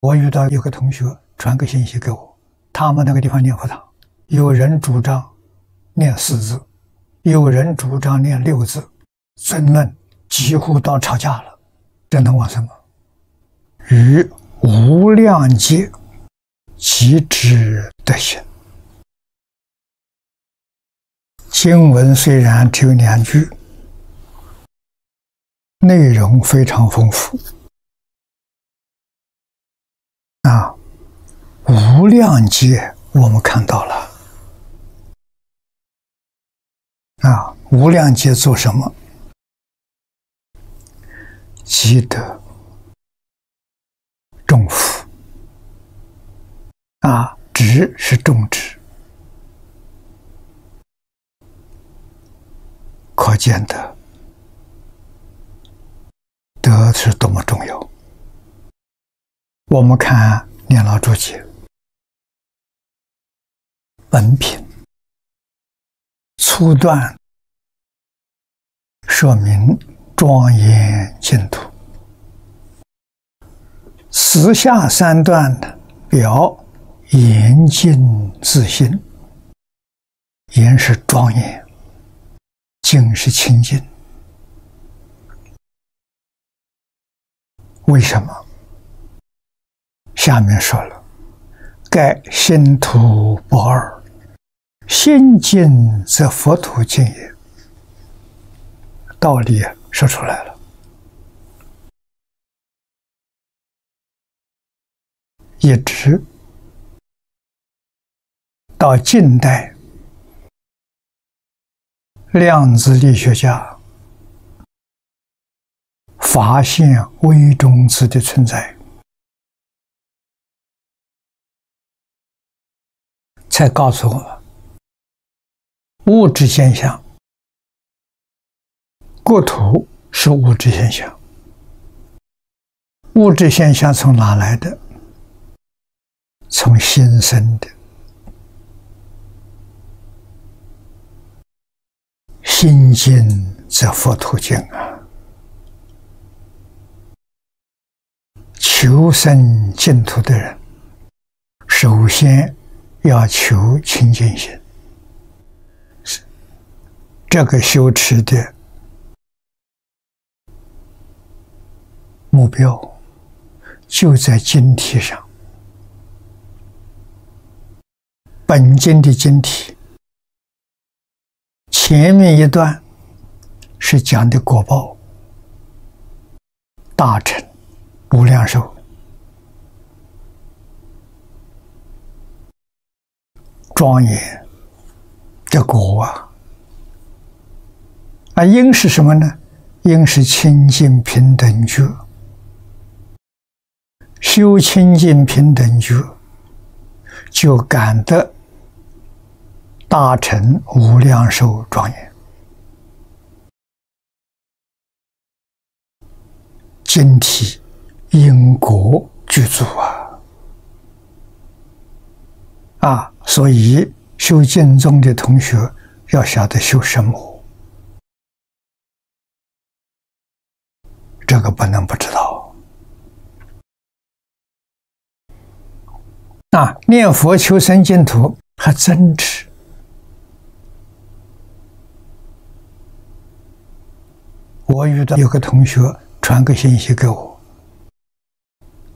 我遇到有个同学传个信息给我，他们那个地方念佛堂，有人主张念4字，有人主张念6字，争论几乎到吵架了。这能往什么？于无量劫即知德行。经文虽然只有2句，内容非常丰富。 无量劫，我们看到了无量劫做什么？积德种福植是种植，可见的德是多么重要。我们看念老注解。 文品初段说明庄严净土，时下3段表严净自心。严是庄严，净是清净。为什么？下面说了，盖心土不二。 心净则佛土净也，道理说出来了。一直到近代，量子力学家发现微中子的存在，才告诉我们。 物质现象，国土是物质现象。物质现象从哪来的？从心生的。心净则佛土净啊！求生净土的人，首先要求清净心。 这个修持的目标就在经题上。本经的经题前面一段是讲的果报、大乘、无量寿，庄严的果啊。 因是什么呢？因是清净平等觉。修清净平等觉，就感得大乘无量寿庄严。经体因果具足所以修净宗的同学要晓得修什么。 这个不能不知道。念佛求生净土还真是我遇到有个同学传个信息给我，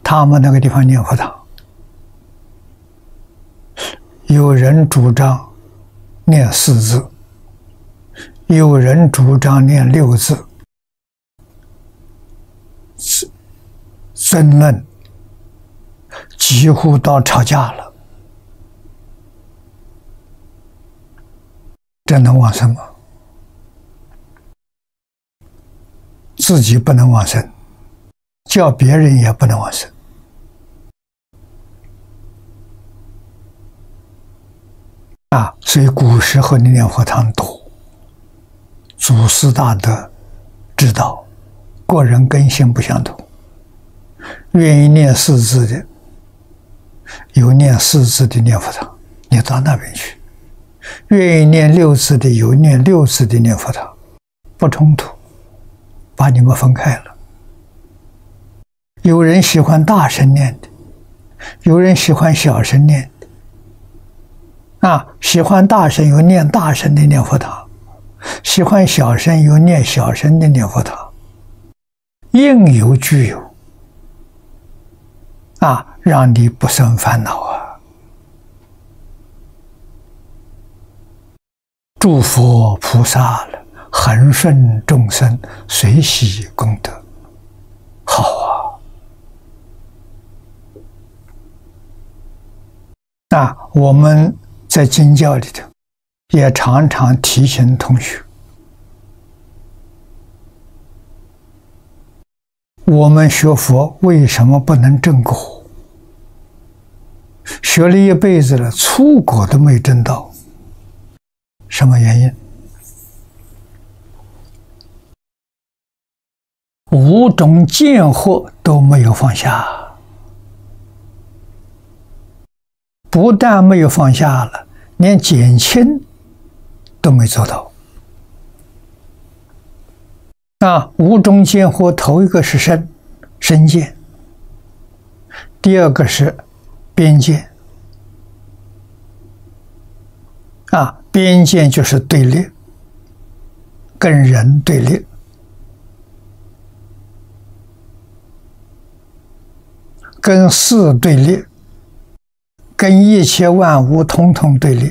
他们那个地方念佛堂，有人主张念4字，有人主张念6字。 争论几乎到吵架了，这能往生吗？自己不能往生，叫别人也不能往生。所以古时候的念佛堂多，祖师大德知道，个人根性不相同。 愿意念4字的，有念4字的念佛堂，你到那边去；愿意念6字的，有念6字的念佛堂，不冲突，把你们分开了。有人喜欢大声念的，有人喜欢小声念啊，喜欢大声有念大声的念佛堂，喜欢小声有念小声的念佛堂，应有具有啊，让你不生烦恼啊！诸佛菩萨了，恒顺众生，随喜功德，好啊！那我们在经教里头也常常提醒同学，我们学佛为什么不能证果？学了一辈子了，初果都没证到，什么原因？五种见惑都没有放下，不但没有放下了，连减轻都没做到。那五种见惑，头一个是身见，第二个是边见，啊，边见就是对立，跟人对立。跟事对立，跟一切万物统统对立，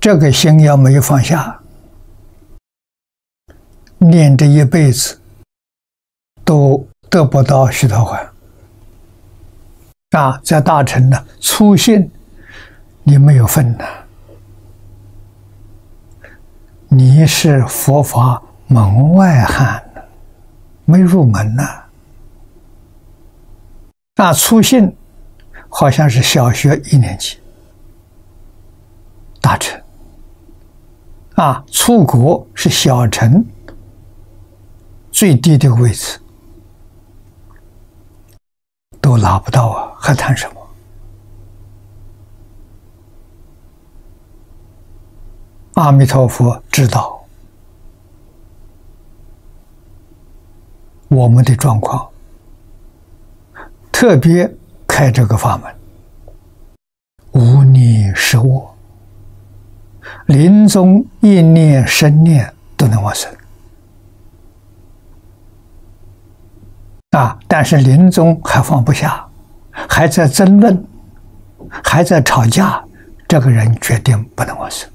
这个心要没有放下，念这一辈子都得不到须陀洹啊！在大乘呢，初信你没有份呢，你是佛法门外汉。 没入门呢，那初信好像是小学1年级，大乘啊，出国是小乘最低的位置，都拿不到啊，还谈什么？阿弥陀佛知道。 我们的状况，特别开这个法门，无念实我，临终一念、生念都能往生啊！但是临终还放不下，还在争论，还在吵架，这个人决定不能往生。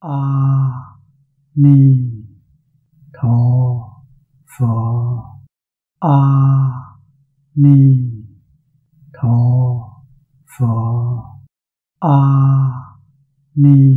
阿弥陀。 佛，阿弥陀佛，阿弥。